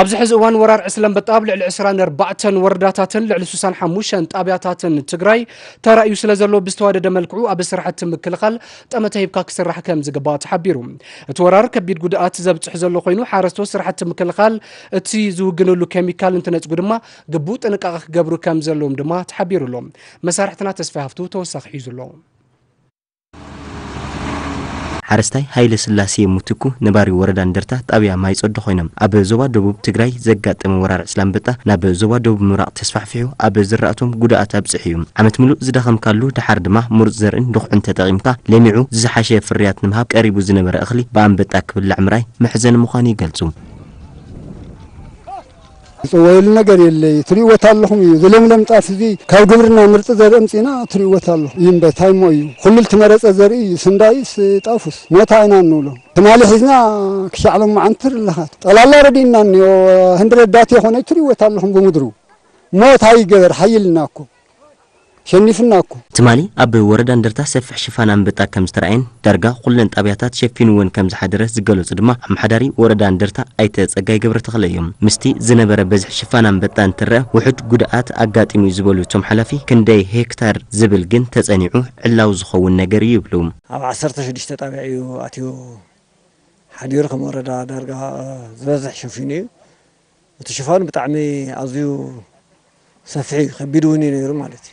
أبزحز أوان ورار عسلم بتقابل العسران أربعة ورداتاتن لعلسوسان حموشان تابعتاتن تجري ترى يسلزلوا بستواد دملكو أبسرحة مكلخل تمتهيب كاك سرحة كم زجبات حبيرهم تورار كبير جودات زبط حزلوا قينو حارستو سرحة مكلخل تيزو جنولو كيميكال إنترنت قدما جبوت أنك أخ جبرو كم زلهم دما تحبيرو لهم مسارحتنا تسفهفتو توسخ يزلهم حرستاي هايل سلاسي متكو نباري وردا اندرتا طابيا ماي صد خوينم اب زوا دبوب تگراي زگاطم ورار اسلام بتا ناب زوا دبوب نوراق تسفحفيو اب زراتم غداات ابصحيو عمت ملو زدخم كالو دحر دما مر زرن دخ انت تقيمتا لميعو زحاشه فريات نمهاب قريبو زنبر اخلي بانبطا كبل عمراي محزن مخاني يغلصو ويل نغير يلي تريوت اللهم يزلم لم طاسي كاو غبرنا مرط زرم صينا تريوت الله يم بتايمو كل تمرص زري سندايس طافوس متاينا نولو تمالي حزنا كشعلم عنتر لهات طال الله ردينا نيو هندردات يهونه تريوت اللهم بمدرو موت هاي غير حيلناكو شنيفناكو تمالي ابي وردا اندرتا سفح شفان انبطا كمستراين درغا كلن طبيعتات شفين وين كمز حدرس زغلص دما امحداري وردا اندرتا ايت صغاي غبر تخليهم مستي زنبره بزح شفان انبطا انتره وحد غدات اغاطيمو زبلو توم حلافي كنداي هكتار زبل جن تصنيعو علاو زخون نغير يبلوم اب 16 طبيعيو اتيو حديركم وردا درغا زبزح شفيني وتشفان بطعمي ازيو سفعي خبيدوني نيرو مالتي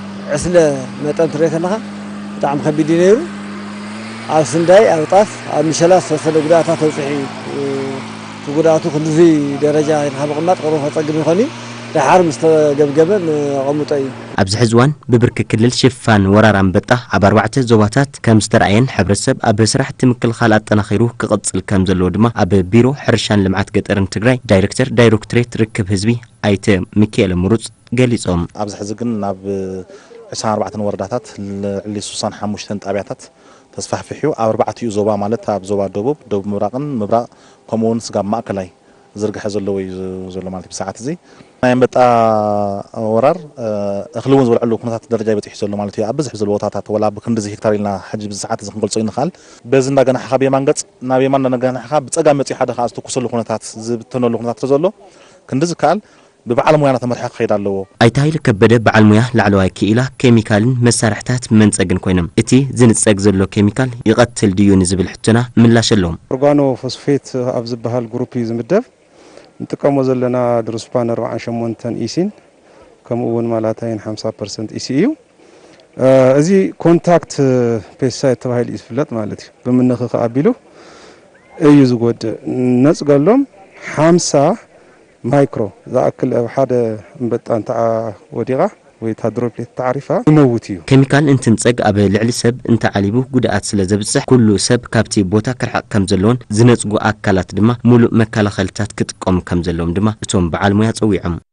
عسله متن تريتلها طعم خبيدي نيرو على سنداي على طاف على مشلاس سلسله غداتا تصحي تغداتو كلزي درجه حبقمات قروفه صقد يخني دحر مستغبغبه قمطي ابز حزوان ببرك كلل شفان وراران بطا اب 4 زواتات كم ستراين حبرسب اب سرحت مكل خالات تنخيرو كقصل كم زلو دما اب بيرو حرشان لمعت قطرن تجراي دايركتور دايركتريت ركب حزبي ايت ميكيل مروز قاليصوم ابز حزكن ناب 24 ورداتات لعلي سوسان حموشتن طابعتات تسفحفحيو اب 4 زوبا مالت اب زوبا دوب مراقن مبرا كومون سغا ماكلاي زرقح زلو زلو مالتي بساعات زي ما ينبطا ورار اخلون زولعلو كنات درجه بتحسلو مالتي ابز حزل وطاتات ولا بكندز هكتار لنا حج بساعات زنقلصو ينخال بزنا غنا حاب يمانغص ناب يمان نغنا حاب بصقام متي حدا خاص تكسلو كنات زبتنلو كنات تزلو كندز قال ببعل مويا نتمرحق خيدالو ايتايل كبده بعل مويا لعلواي كيلا كيميكالن مسارحتات منصقن كوينم اتي زنصق زلو كيميكال يقتل ديون زبل حتنا ملاشلهم ارغانو فوسفيت ابز بهال جروبي زمدف نتقمو زلنا دروسبان 48 ايسين كمون مالاتين 50% اي سي يو ازي كونتاكت بيسايت تبعيل اسفلات مالتي بمنخخ ابيلو اي زغود نصقلهم 50 مايكرو ذاكل حدا انبطا انت وديغا ويتهدروب للتعريفه يموتيو كيميكال انت نصق اب لعلي سب انت عليبو غدات سلا زبصح كل سب كابتي بوتا كرحق كم زلون زنصقو اكلات دما ملو مكالخلتات كتقوم كم زلون دما اتوم بعالميا صويعم